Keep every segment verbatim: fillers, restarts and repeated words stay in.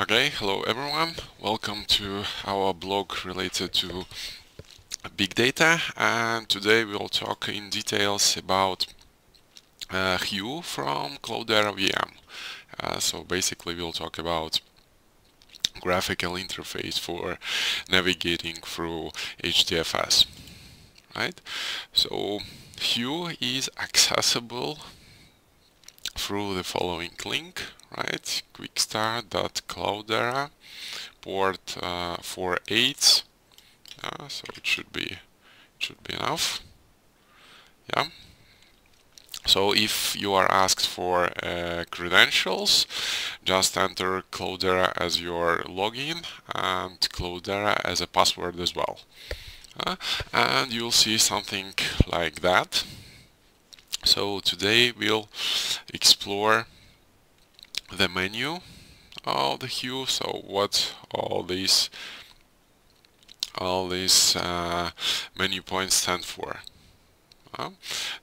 Okay, hello everyone, welcome to our blog related to big data, and today we'll talk in details about uh, Hue from Cloudera V M. Uh, so basically we'll talk about graphical interface for navigating through H D F S, right? So Hue is accessible through the following link, right? quickstart dot cloudera port uh, four eight, uh, so it should be it should be enough. Yeah. So if you are asked for uh, credentials, just enter Cloudera as your login and Cloudera as a password as well, uh, and you'll see something like that. So today we'll explore the menu of the Hue. So what all these all these uh, menu points stand for. Uh,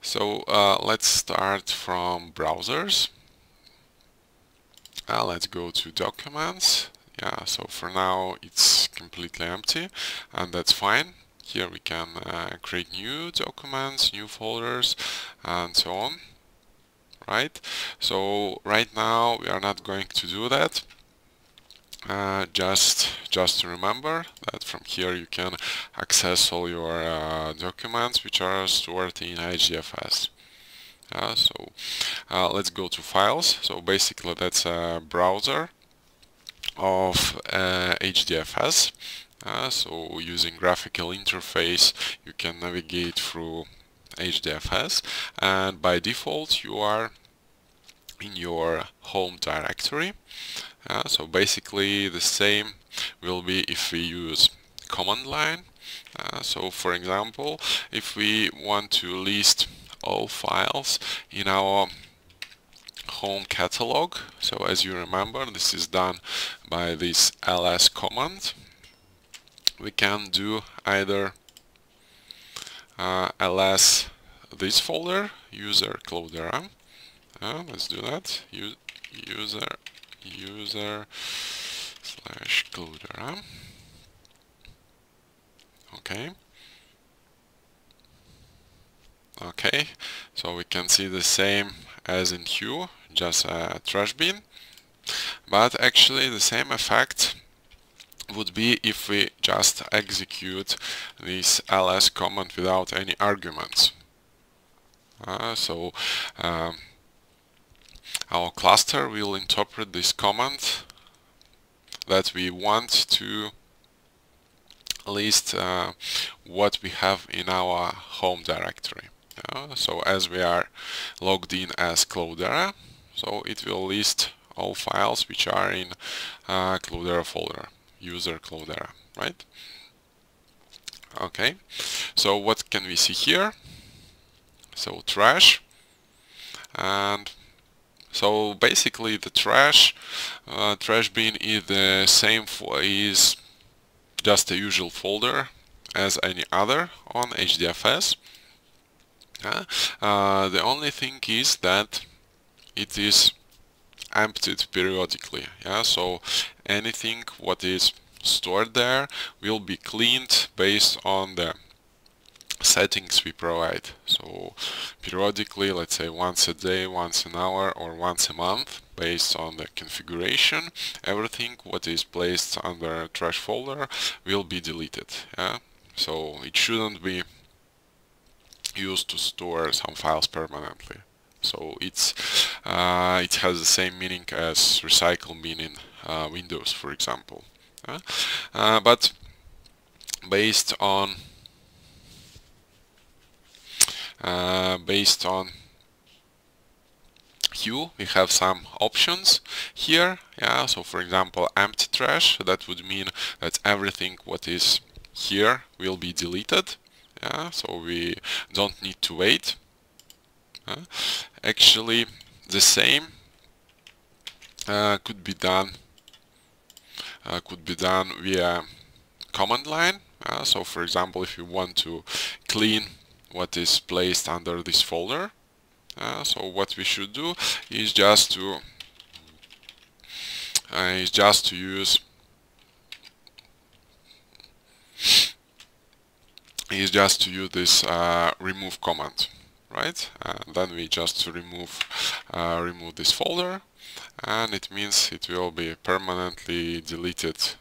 so uh, let's start from browsers. Uh, let's go to documents. Yeah. So for now it's completely empty, and that's fine. Here we can uh, create new documents, new folders, and so on. Right? So right now we are not going to do that. Uh, just just remember that from here you can access all your uh, documents which are stored in H D F S. Uh, so uh, let's go to files. So basically that's a browser of uh, H D F S. Uh, so using graphical interface you can navigate through H D F S, and by default you are in your home directory. Uh, so basically the same will be if we use command line. Uh, so for example, if we want to list all files in our home catalog, so as you remember this is done by this ls command, we can do either uh, ls this folder, user Cloudera, uh, let's do that, U user user slash Cloudera, okay, okay, so we can see the same as in Hue, just a trash bin, but actually the same effect would be if we just execute this ls command without any arguments. Uh, so um, our cluster will interpret this command that we want to list uh, what we have in our home directory. Uh, so as we are logged in as Cloudera, so it will list all files which are in uh, Cloudera folder. User Cloudera, right? Okay, so what can we see here? So trash, and so basically the trash uh, trash bin is the same for is just a usual folder as any other on H D F S. Uh, uh, the only thing is that it is emptied periodically. Yeah, so anything what is stored there will be cleaned based on the settings we provide. So periodically, let's say once a day, once an hour, or once a month, based on the configuration, everything what is placed under trash folder will be deleted. Yeah, so it shouldn't be used to store some files permanently. So it's uh, it has the same meaning as recycle bin in uh, Windows, for example. Uh, uh, but based on uh, based on Hue, we have some options here. Yeah. So for example, empty trash. That would mean that everything what is here will be deleted. Yeah. So we don't need to wait. Uh, actually the same uh, could be done uh, could be done via command line. Uh, so for example, if you want to clean what is placed under this folder, uh, so what we should do is just to and it's just to use is just to use this uh, remove command, right? And then we just remove uh, remove this folder, and it means it will be permanently deleted,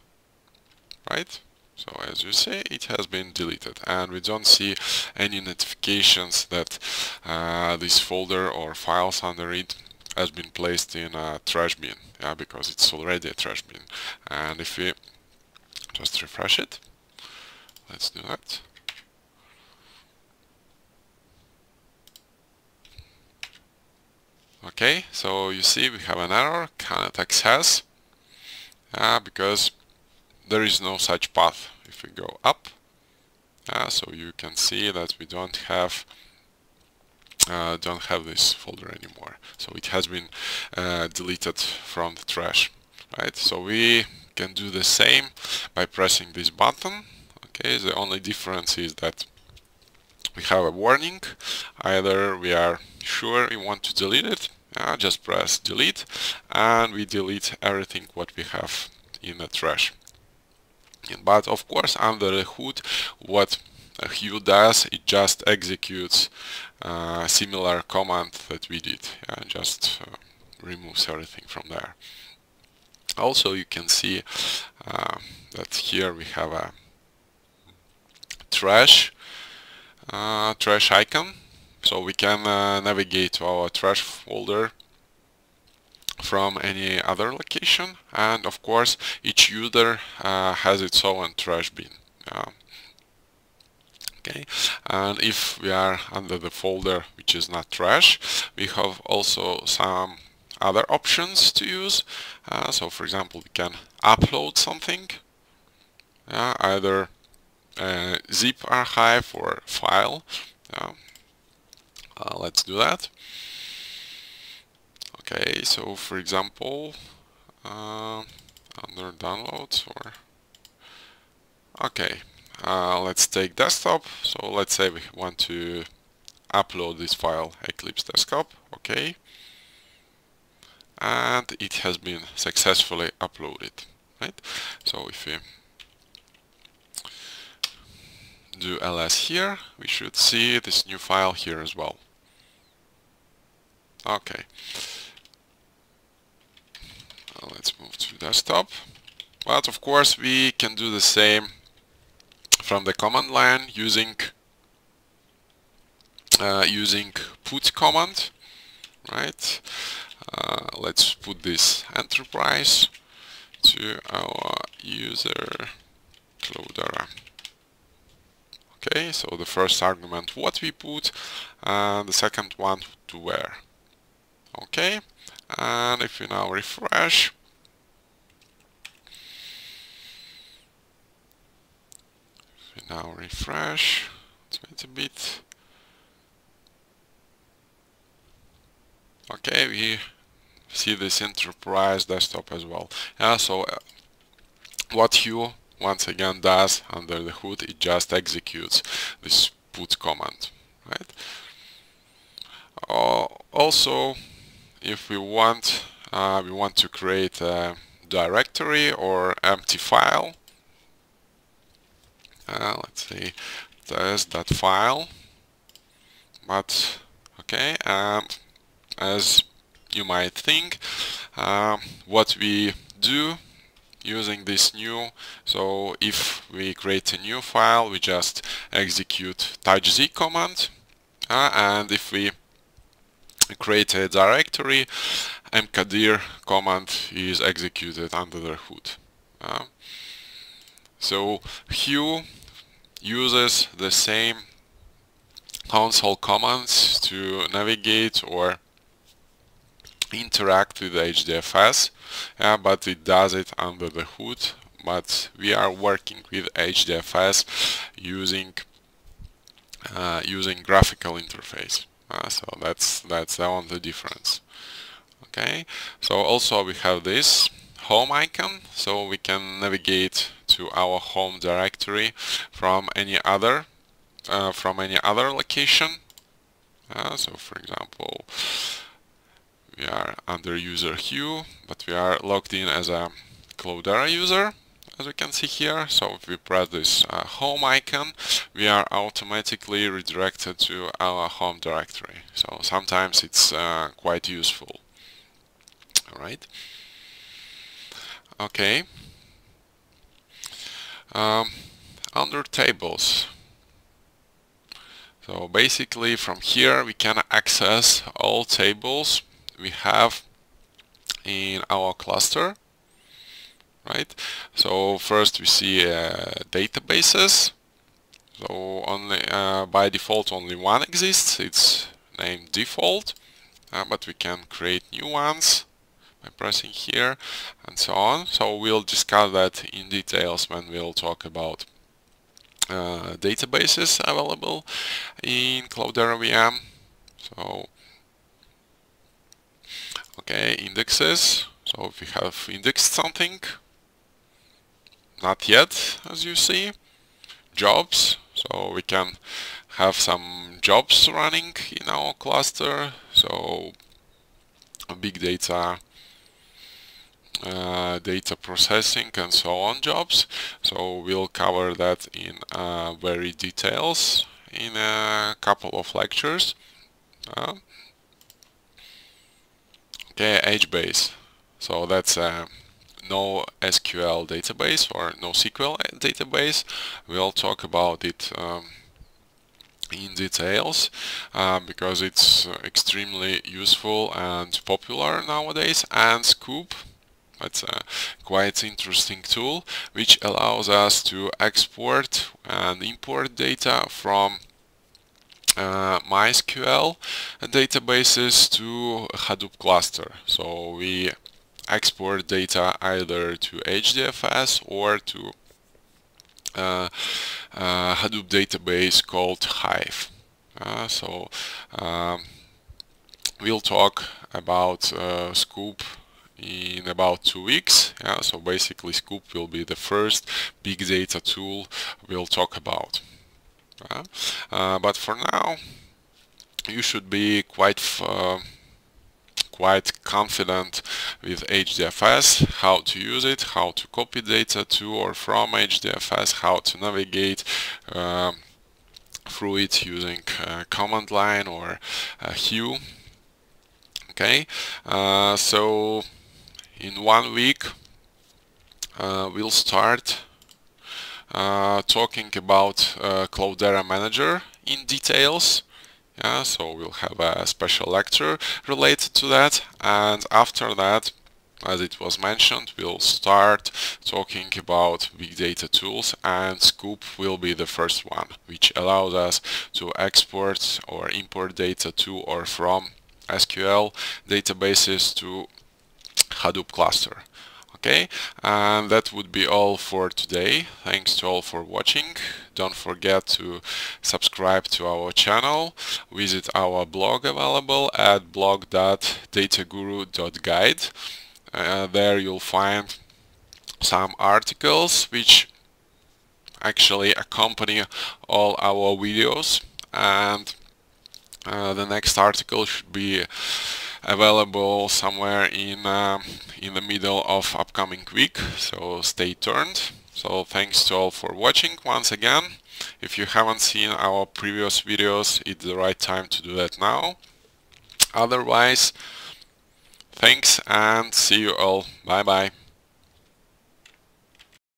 right? So as you see, it has been deleted, and we don't see any notifications that uh, this folder or files under it has been placed in a trash bin, yeah, because it's already a trash bin. And if we just refresh it, let's do that. Okay, so you see we have an error, cannot access, uh, because there is no such path. If we go up, uh, so you can see that we don't have uh, don't have this folder anymore. So it has been uh, deleted from the trash, right? So we can do the same by pressing this button. Okay, the only difference is that we have a warning. Either we are sure we want to delete it, uh, just press delete, and we delete everything what we have in the trash. But of course, under the hood, what Hue does, it just executes a similar command that we did, yeah, just uh, removes everything from there. Also, you can see uh, that here we have a trash Uh, trash icon, so we can uh, navigate to our trash folder from any other location, and of course each user uh, has its own trash bin. Uh, okay, and if we are under the folder which is not trash, we have also some other options to use. Uh, so for example, we can upload something, uh, either Uh, zip archive or file. Um, uh, let's do that. Okay, so for example, uh, under downloads or okay, uh, let's take desktop. So let's say we want to upload this file, Eclipse desktop. Okay, and it has been successfully uploaded, right? So if we do ls here, we should see this new file here as well. Okay, let's move to desktop, but of course we can do the same from the command line using uh, using put command, right? Uh, let's put this enterprise to our user Cloudera. Okay, so the first argument what we put, and the second one to where. Okay, and if we now refresh, if we now refresh, let's wait a bit. Okay, we see this enterprise desktop as well. Yeah, so uh, what you once again does under the hood, it just executes this put command, right? Uh, also, if we want uh, we want to create a directory or empty file, uh, let's say test.file, but okay, and as you might think, uh, what we do using this new, so if we create a new file, we just execute touch z command, uh, and if we create a directory, mkdir command is executed under the hood. Uh, so Hue uses the same console commands to navigate or interact with H D F S, yeah, but it does it under the hood. But we are working with H D F S using uh, using graphical interface, uh, so that's that's the only difference. Okay, so also we have this home icon, so we can navigate to our home directory from any other uh, from any other location. Uh, so for example, We are under user Hue, but we are logged in as a Cloudera user, as we can see here. So if we press this uh, home icon, we are automatically redirected to our home directory. So sometimes it's uh, quite useful. All right. Okay. Um, under tables. So basically from here we can access all tables we have in our cluster. Right. So first we see uh, databases. So only uh, by default only one exists. It's named default, uh, but we can create new ones by pressing here and so on. So we'll discuss that in details when we'll talk about uh, databases available in Cloudera V M. So okay, indexes. So if we have indexed something. Not yet, as you see. Jobs, so we can have some jobs running in our cluster. So big data, uh, data processing and so on jobs. So we'll cover that in uh, very details in a couple of lectures. Uh, okay, HBase, so that's a NoSQL database or NoSQL database. We'll talk about it um, in details uh, because it's extremely useful and popular nowadays. And Scoop, that's a quite interesting tool which allows us to export and import data from Uh, MySQL databases to Hadoop cluster. So we export data either to H D F S or to uh, uh, Hadoop database called Hive. Uh, so um, we'll talk about uh, Scoop in about two weeks. Yeah, so basically Scoop will be the first big data tool we'll talk about. Uh, uh, but for now, you should be quite uh, quite confident with H D F S, how to use it, how to copy data to or from H D F S, how to navigate uh, through it using uh, command line or uh, Hue. Okay, uh, so in one week uh, we'll start Uh, talking about uh, Cloudera Manager in details. Yeah, so we'll have a special lecture related to that, and after that, as it was mentioned, we'll start talking about big data tools, and Scoop will be the first one, which allows us to export or import data to or from S Q L databases to Hadoop cluster. Okay, and that would be all for today. Thanks to all for watching. Don't forget to subscribe to our channel. Visit our blog available at blog dot dataguru dot guide. Uh, there you'll find some articles which actually accompany all our videos, and uh, the next article should be available somewhere in uh, in the middle of upcoming week, so stay tuned. So thanks to all for watching once again. If you haven't seen our previous videos, it's the right time to do that now. Otherwise, thanks and see you all. Bye bye.